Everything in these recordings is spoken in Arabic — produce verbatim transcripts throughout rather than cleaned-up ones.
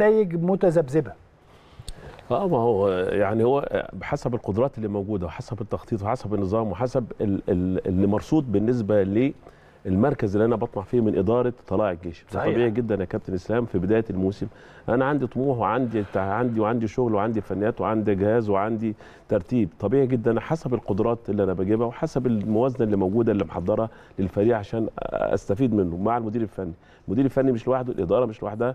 نتائج متذبذبه. اه ما هو يعني هو حسب القدرات اللي موجوده وحسب التخطيط وحسب النظام وحسب اللي مرصود بالنسبه للمركز اللي انا بطمع فيه من اداره طلائع الجيش. طبيعي جدا يا كابتن اسلام في بدايه الموسم انا عندي طموح وعندي عندي وعندي شغل وعندي فنيات وعندي جهاز وعندي ترتيب. طبيعي جدا حسب القدرات اللي انا بجيبها وحسب الموازنه اللي موجوده اللي محضرها للفريق عشان استفيد منه مع المدير الفني. المدير الفني مش لوحده، الاداره مش لوحدها،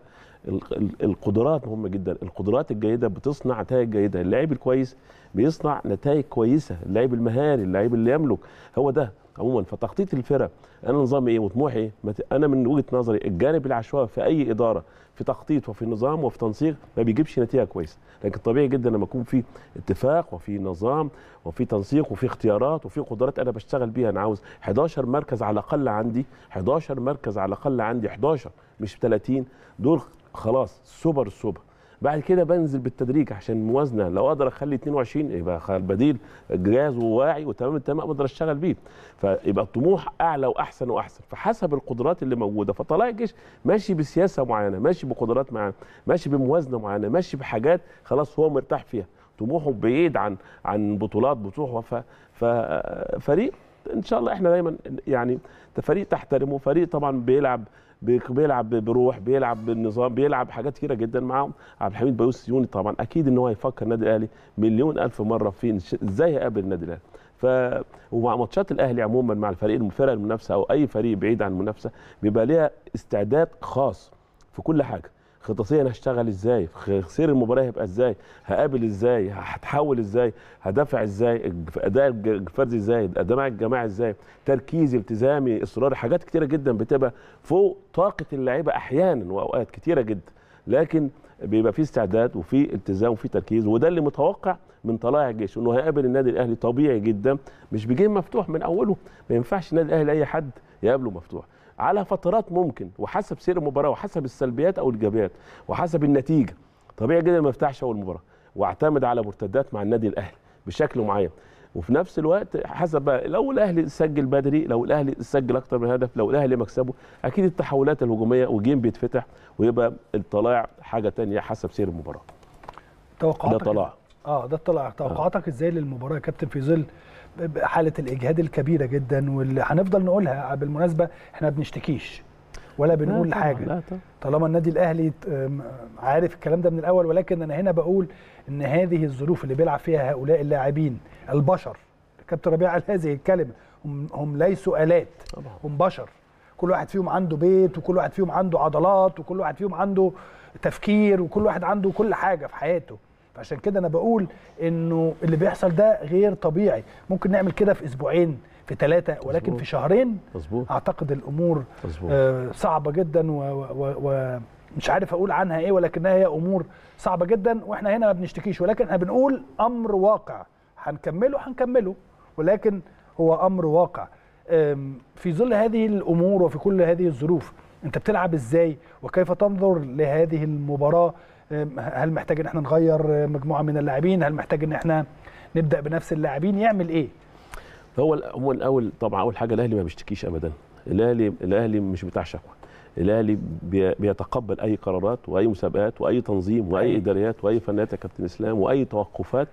القدرات مهمه جدا. القدرات الجيده بتصنع نتائج جيده، اللاعب الكويس بيصنع نتائج كويسه، اللاعب المهاري، اللاعب اللي يملك هو ده عموما. فتخطيط الفرق انا نظامي ايه وطموحي ايه، انا من وجهه نظري الجانب العشوائي في اي اداره في تخطيط وفي نظام وفي تنسيق ما بيجيبش نتيجه كويسه، لكن طبيعي جدا لما يكون في اتفاق وفي نظام وفي تنسيق وفي اختيارات وفي قدرات انا بشتغل بيها. انا عاوز احد عشر مركز على الاقل عندي، احد عشر مركز على الاقل عندي، احد عشر مش ثلاثين. دول خلاص سوبر السوبر. بعد كده بنزل بالتدريج عشان الموازنه، لو اقدر اخلي اثنين وعشرين يبقى البديل جاهز وواعي وتمام التمام اقدر اشتغل بيه، فيبقى الطموح اعلى واحسن واحسن فحسب القدرات اللي موجوده. فطلائع الجيش ماشي بسياسه معينه، ماشي بقدرات معينه، ماشي بموازنه معينه، ماشي بحاجات خلاص هو مرتاح فيها، طموحه بعيد عن عن بطولات بطوحه. ففريق ان شاء الله احنا دايما يعني فريق تحترمه، فريق طبعا بيلعب بيلعب بروح، بيلعب بالنظام، بيلعب حاجات كتيره جدا معاهم. عبد الحميد بيوس السيوني طبعا اكيد ان هو هيفكر النادي الاهلي مليون الف مره في ازاي هيقابل النادي الاهلي. ف ومع ماتشات الاهلي عموما مع الفريق المفرق المنافسه او اي فريق بعيد عن المنافسه بيبقى ليها استعداد خاص في كل حاجه. خططيا هشتغل ازاي؟ سير المباراه هيبقى ازاي؟ هقابل ازاي؟ هتحول ازاي؟ هدافع ازاي؟ اداء الفردي ازاي؟ اداء الجماعي ازاي؟ تركيزي، التزامي، اصراري، حاجات كتيره جدا بتبقى فوق طاقه اللعيبه احيانا واوقات كتيره جدا، لكن بيبقى في استعداد وفي التزام وفي تركيز، وده اللي متوقع من طلائع الجيش انه هيقابل النادي الاهلي طبيعي جدا مش بجيم مفتوح من اوله. ما ينفعش النادي الاهلي اي حد يقابله مفتوح، على فترات ممكن وحسب سير المباراه وحسب السلبيات او الايجابيات وحسب النتيجه. طبيعي جدا ما افتحش اول مباراه واعتمد على مرتدات مع النادي الاهلي بشكل معين، وفي نفس الوقت حسب بقى لو الاهلي سجل بدري، لو الاهلي سجل اكتر من هدف، لو الاهلي مكسبه، اكيد التحولات الهجوميه والجيم بيتفتح ويبقى الطلاع حاجه ثانيه حسب سير المباراه. توقعاتك ده طلع اه ده الطلع توقعاتك ازاي للمباراه يا كابتن في ظل حالة الإجهاد الكبيرة جدا واللي هنفضل نقولها؟ بالمناسبة احنا ما بنشتكيش ولا بنقول حاجة طالما النادي الأهلي عارف الكلام ده من الأول، ولكن أنا هنا بقول إن هذه الظروف اللي بيلعب فيها هؤلاء اللاعبين البشر. كابتن ربيع قال هذه الكلمة، هم, هم ليسوا آلات، هم بشر، كل واحد فيهم عنده بيت وكل واحد فيهم عنده عضلات وكل واحد فيهم عنده تفكير وكل واحد عنده كل حاجة في حياته. عشان كده انا بقول انه اللي بيحصل ده غير طبيعي. ممكن نعمل كده في اسبوعين في ثلاثه، ولكن أزبوط. في شهرين أزبوط. اعتقد الامور آه صعبه جدا ومش عارف اقول عنها ايه، ولكنها هي امور صعبه جدا. واحنا هنا ما بنشتكيش، ولكن احنا بنقول امر واقع هنكمله هنكمله ولكن هو امر واقع. في ظل هذه الامور وفي كل هذه الظروف انت بتلعب ازاي وكيف تنظر لهذه المباراه؟ هل محتاج ان احنا نغير مجموعه من اللاعبين؟ هل محتاج ان احنا نبدا بنفس اللاعبين؟ يعمل ايه؟ هو الاول طبعا اول حاجه الاهلي ما بيشتكيش ابدا. الاهلي الاهلي مش بتاع شكوى. الاهلي بيتقبل اي قرارات واي مسابقات واي تنظيم واي اداريات واي فنيات يا كابتن اسلام واي توقفات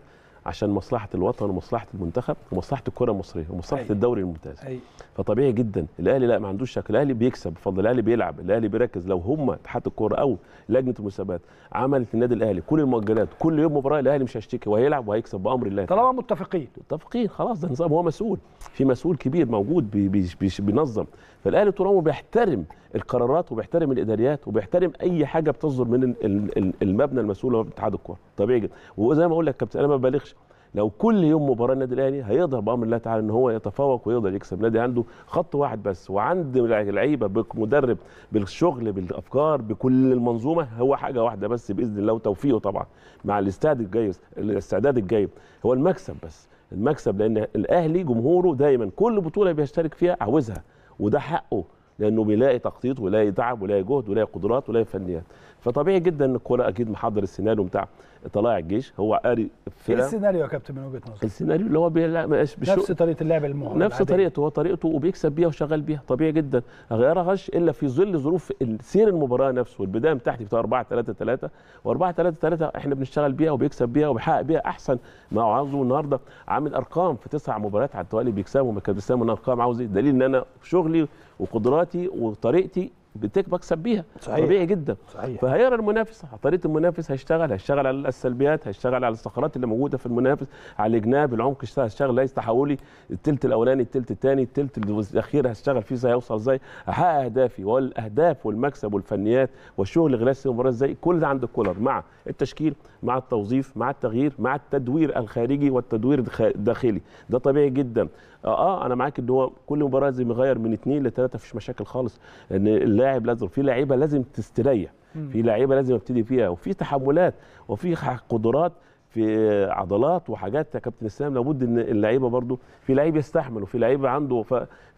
عشان مصلحه الوطن ومصلحه المنتخب ومصلحه الكره المصريه ومصلحه الدوري الممتاز. أي. فطبيعي جدا الاهلي لا ما عندوش شك، الاهلي بيكسب بفضل الاهلي، بيلعب الاهلي، بيركز. لو هم اتحاد الكره او لجنه المسابقات عملت النادي الاهلي كل المؤجلات كل يوم مباراه، الاهلي مش هيشتكي وهيلعب وهيكسب بامر الله. طالما متفقين متفقين خلاص، ده نظام، هو مسؤول، في مسؤول كبير موجود بي بي بي بينظم. فالاهلي طول عمره بيحترم القرارات وبيحترم الاداريات وبيحترم اي حاجه بتصدر من المبنى المسؤول هو اتحاد الكره. طبيعي جدا، وزي ما اقول لك كابتن انا ما ببالغش، لو كل يوم مباراه النادي الاهلي هيقدر بامر الله تعالى ان هو يتفوق ويقدر يكسب. نادي عنده خط واحد بس، وعنده لعيبه، بمدرب، بالشغل، بالافكار، بكل المنظومه، هو حاجه واحده بس باذن الله وتوفيقه طبعا مع الاستعداد الجاي الاستعداد الجاي هو المكسب بس، المكسب. لان الاهلي جمهوره دايما كل بطوله بيشترك فيها عاوزها، وده حقه لانه بيلاقي تخطيط ويلاقي تعب ويلاقي جهد ويلاقي قدرات ويلاقي فنيات. فطبيعي جدا ان الكوره اكيد محضر السيناريو بتاع طلائع الجيش، هو قاري في السيناريو يا كابتن من وجهه نظرك؟ السيناريو اللي هو نفس طريقه اللعب المعتاد، نفس طريقته، هو طريقته وبيكسب بيها وشغال بيها، طبيعي جدا غيرهاش الا في ظل ظروف سير المباراه نفسه. والبدايه بتاعتي بتاع أربعة ثلاثة ثلاثة و4 3 3، احنا بنشتغل بيها وبيكسب بيها وبيحقق بيها احسن ما هو عاوزه. النهارده عامل ارقام في تسع مباريات على التوالي بيكسبهم الكابتن، ارقام عاوزه دليل ان انا شغلي وقدراتي وطريقتي بكسب بيها. صحيح. طبيعي جدا. صحيح. فهيرى المنافس، طريقه المنافس هيشتغل، هيشتغل على السلبيات، هيشتغل على الثغرات اللي موجوده في المنافس، على الجناب العمق هيشتغل، ليس تحولي الثلث الاولاني الثلث الثاني الثلث الاخير هشتغل فيه ازاي، هيوصل ازاي، هحقق اهدافي. والاهداف والمكسب والفنيات والشغل خلال المباراه ازاي، كل ده عند الكولر مع التشكيل مع التوظيف مع التغيير مع التدوير الخارجي والتدوير الداخلي. ده طبيعي جدا. اه انا معاك ان هو كل مباراه لازم يغير من اثنين لثلاثه، مفيش مشاكل خالص، ان اللاعب لازم، في لاعيبه لازم تستريح، في لاعيبه لازم ابتدي فيها، وفي تحملات وفي قدرات في عضلات وحاجات يا كابتن اسلام لابد ان اللعيبه برضو في لعيب يستحمل وفي لعيبه عنده.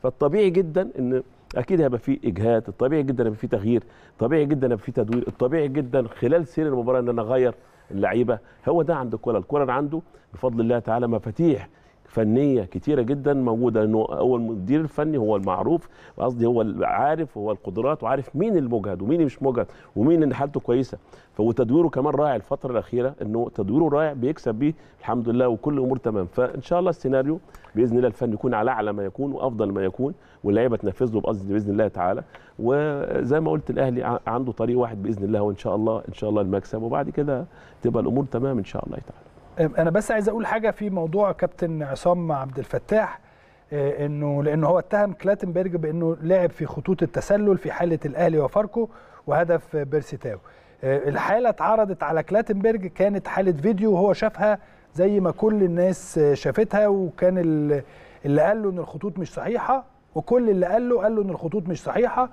فالطبيعي جدا ان اكيد هيبقى في اجهاد، الطبيعي جدا هيبقى في تغيير، الطبيعي جدا هيبقى في تدوير، الطبيعي جدا خلال سير المباراه ان انا اغير اللعيبه. هو ده عند الكولر. الكولر عنده بفضل الله تعالى مفاتيح فنيه كتيره جدا موجوده، انه هو المدير الفني هو المعروف، قصدي هو عارف، هو القدرات وعارف مين المجهد ومين مش مجهد ومين اللي حالته كويسه. وتدويره كمان رائع الفتره الاخيره، انه تدويره رائع بيكسب بيه الحمد لله وكل الامور تمام. فان شاء الله السيناريو باذن الله الفن يكون على اعلى ما يكون وافضل ما يكون، واللعيبه تنفذ له بقصد باذن الله تعالى. وزي ما قلت الاهلي عنده طريق واحد باذن الله، وان شاء الله ان شاء الله المكسب، وبعد كده تبقى الامور تمام ان شاء الله تعالى. أنا بس عايز أقول حاجة في موضوع كابتن عصام عبد الفتاح، إنه لأنه هو اتهم كلاتنبرج بإنه لعب في خطوط التسلل في حالة الأهلي وفاركو وهدف برسيتاه. الحالة اتعرضت على كلاتنبرج، كانت حالة فيديو وهو شافها زي ما كل الناس شافتها، وكان اللي قال له إن الخطوط مش صحيحة، وكل اللي قال له قال له إن الخطوط مش صحيحة،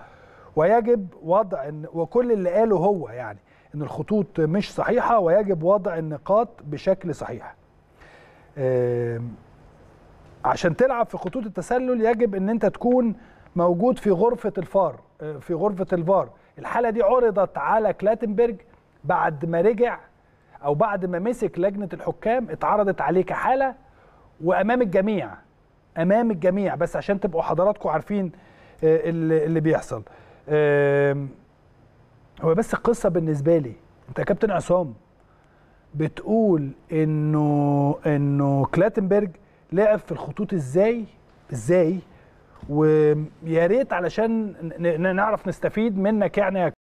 ويجب وضع إن، وكل اللي قاله هو يعني إن الخطوط مش صحيحة ويجب وضع النقاط بشكل صحيح. عشان تلعب في خطوط التسلل يجب إن أنت تكون موجود في غرفة الفار، في غرفة الفار. الحالة دي عرضت على كلاتنبرج بعد ما رجع أو بعد ما مسك لجنة الحكام، اتعرضت عليه كحالة وأمام الجميع، أمام الجميع، بس عشان تبقوا حضراتكم عارفين اللي بيحصل. هو بس القصة بالنسبة لي، أنت يا كابتن عصام بتقول إنه إنه كلاتنبرج لعب في الخطوط إزاي؟ إزاي؟ ويا ريت علشان نعرف نستفيد منك يعني.